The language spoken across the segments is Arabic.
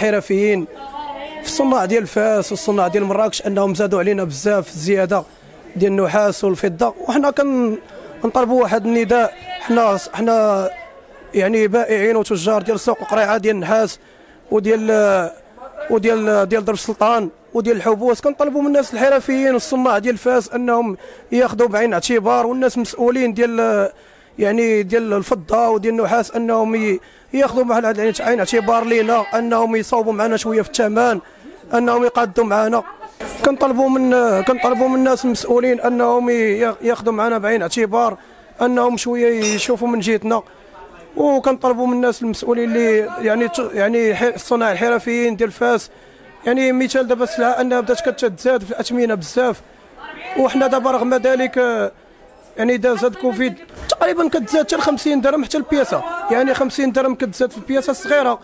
الحرفيين في الصناع ديال فاس والصناع ديال مراكش انهم زادوا علينا بزاف الزياده ديال النحاس والفضه، وحنا كنطلبوا واحد النداء. حنا يعني بائعين وتجار ديال السوق القريعه ديال النحاس وديال درب السلطان وديال الحبوس، كنطلبوا من الناس الحرفيين والصناع ديال فاس انهم ياخذوا بعين الاعتبار، والناس مسؤولين ديال يعني ديال الفضه وديال النحاس انهم ياخذوا مع هذا عين اعتبار لينا، انهم يصاوبوا معنا شويه في الثمن، انهم يقادوا معنا. كنطلبوا من الناس المسؤولين انهم ياخذوا معنا بعين اعتبار، انهم شويه يشوفوا من جهتنا، وكنطلبوا من الناس المسؤولين اللي يعني الصناع الحرفيين ديال فاس. يعني مثال دابا السلعه انها بدات كتزاد في الاثمنه بزاف، وحنا دابا رغم ذلك يعني داز هاد كوفيد تقريبا كتزاد حتى ل 50 درهم حتى البياسه، يعني 50 درهم كتزاد في البياسه الصغيره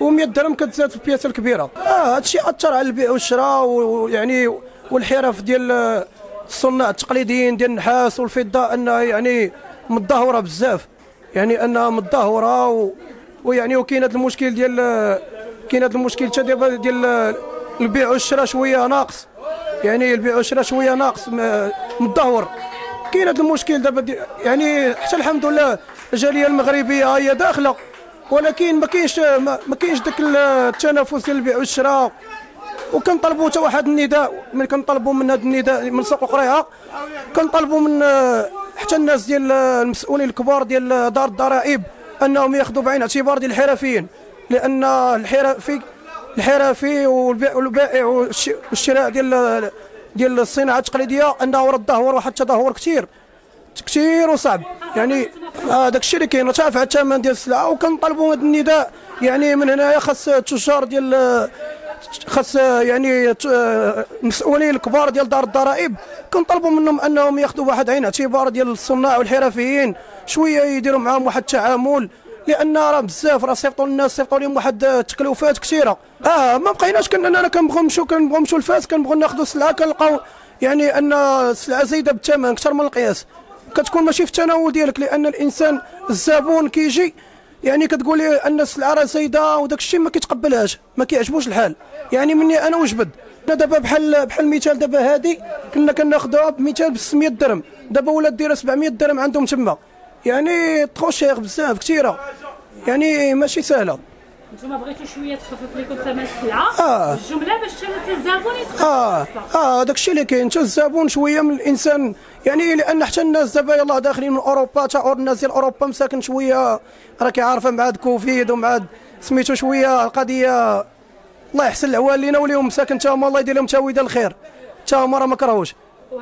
و100 درهم كتزاد في البياسه الكبيره. هادشي اثر على البيع والشراء ويعني والحرف ديال الصناع التقليديين ديال النحاس والفضه انها يعني متدهوره بزاف، يعني انها متدهوره، ويعني وكاين هاد المشكل حتى دابا ديال البيع والشراء شويه ناقص، يعني البيع والشراء شويه ناقص متدهور. كاين هذا المشكل دابا، يعني حتى الحمد لله الجاليه المغربيه هي داخله، ولكن ما كاينش داك التنافس ديال البيع والشراء. وكنطلبوا حتى واحد النداء، ملي كنطلبوا من هذا النداء من سوق القريعه، كنطلبوا من حتى الناس ديال المسؤولين الكبار ديال دار الضرائب انهم ياخذوا بعين الاعتبار ديال الحرفيين، لان الحرفي والبائع والشراء ديال الصناعه التقليديه انه راه تدهور، واحد التدهور كثير وصعب. يعني داك الشيء اللي كاين، ارتفع الثمن ديال السلعه، وكنطالبوا هذا النداء يعني من هنايا خاص التجار خاص يعني المسؤولين الكبار ديال دار الضرائب، كنطالبوا منهم انهم ياخذوا واحد عين اعتبار ديال الصناع والحرفيين، شويه يديروا معاهم واحد التعامل، لان راه بزاف راه صيفطوا لهم واحد التكلفات كثيره. ما بقيناش اننا كنبغوا نمشيو لفاس، كنبغوا ناخذوا السلعه، كنلقاو يعني ان السلعه زايده بالثمن اكثر من القياس، كتكون ماشي في التناول ديالك، لان الانسان الزبون كيجي يعني كتقول ليه ان السلعه راه زايده وداك الشيء ما كيتقبلهاش، ما كيعجبوش الحال. يعني مني انا وجبد دابا بحال مثال دابا هذه كنا كناخذوها بمثال ب 600 درهم، دابا ولات دايره 700 درهم عندهم تما، يعني تخوشيغ بزاف كثيره، يعني ماشي سهله. نتوما بغيتو شويه تخفف لكم ثمن السلعه الجمله باش حتى الزبون يتخفف. داك الشيء اللي كاين، حتى الزبون شويه من الانسان، يعني لان حتى الناس دابا يلاه داخلين من اوروبا، تا الناس ديال اوروبا مساكن شويه راكي عارفه مع هاد كوفيد ومع هاد سميتو شويه القضيه، الله يحسن العوال لينا وليهم مساكن، تا هما الله يدير لهم تاويده الخير، تا هما راه ما كرهوش.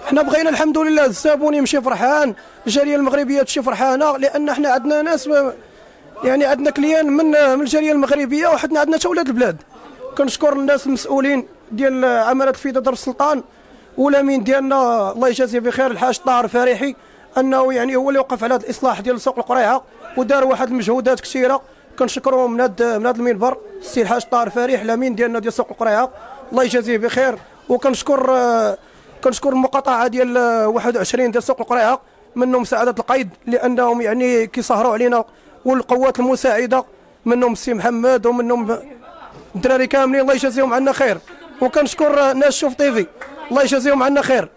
حنا بغينا الحمد لله الزبون يمشي فرحان، الجاليه المغربيه تمشي فرحانه، لان حنا عندنا ناس يعني عندنا كليان من الجاليه المغربيه، وحنا عندنا تا ولاد البلاد. كنشكر الناس المسؤولين ديال عماله الفيضه درب السلطان، والامين ديالنا الله يجازيه بخير الحاج طاهر فريحي، انه يعني هو اللي وقف على هذا الاصلاح ديال سوق القريعه، ودار واحد المجهودات كثيره، كنشكروه من هذا المنبر السي الحاج طاهر فريح الامين ديالنا ديال سوق القريعه الله يجازيه بخير. وكنشكر المقاطعه ديال 21 ديال سوق القريعه، منهم سعاده القيد لانهم يعني كيسهروا علينا، والقوات المساعده منهم السي محمد، ومنهم الدراري كاملين الله يجازيهم عنا خير. وكنشكر ناس شوف تيفي الله يجازيهم عنا خير.